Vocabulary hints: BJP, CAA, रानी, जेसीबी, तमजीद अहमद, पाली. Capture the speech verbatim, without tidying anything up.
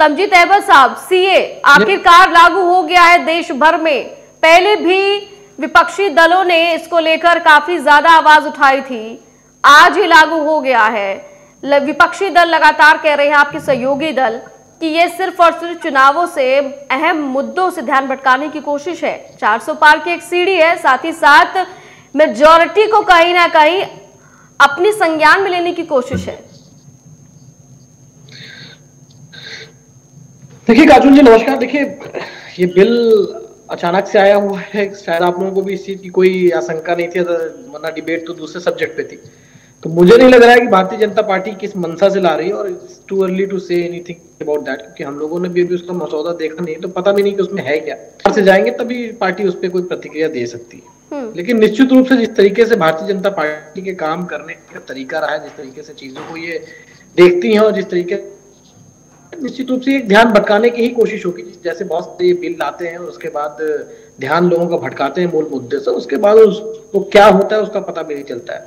तमजीद अहमद साहब, सीए आखिरकार लागू हो गया है देश भर में। पहले भी विपक्षी दलों ने इसको लेकर काफी ज्यादा आवाज उठाई थी, आज ही लागू हो गया है। विपक्षी दल लगातार कह रहे हैं, आपके सहयोगी दल, कि ये सिर्फ और सिर्फ चुनावों से अहम मुद्दों से ध्यान भटकाने की कोशिश है। चार सौ पार की एक सीढ़ी है, साथ ही साथ मेजॉरिटी को कहीं ना कहीं अपनी संज्ञान में लेने की कोशिश है। देखिए काजल जी नमस्कार। देखिए ये बिल अचानक से आया हुआ है, शायद आप लोगों को भी इस चीज की कोई आशंका नहीं थी, वरना डिबेट तो दूसरे सब्जेक्ट पे थी। तो मुझे नहीं लग रहा है कि भारतीय जनता पार्टी किस मनसा से ला रही है, और it's too early to say anything about that, क्योंकि हम लोगों ने भी अभी उसका मसौदा देखा नहीं, तो पता भी नहीं कि उसमें है क्या। बाहर से जाएंगे तभी पार्टी उस पर कोई प्रतिक्रिया दे सकती है। लेकिन निश्चित रूप से जिस तरीके से भारतीय जनता पार्टी के काम करने का तरीका रहा है, जिस तरीके से चीजों को ये देखती है, और जिस तरीके निश्चित रूप से एक ध्यान भटकाने की ही कोशिश होगी। जैसे बहुत सारे बिल लाते हैं और उसके बाद ध्यान लोगों का भटकाते हैं मूल मुद्दे से, उसके बाद उसको क्या होता है उसका पता भी नहीं चलता है।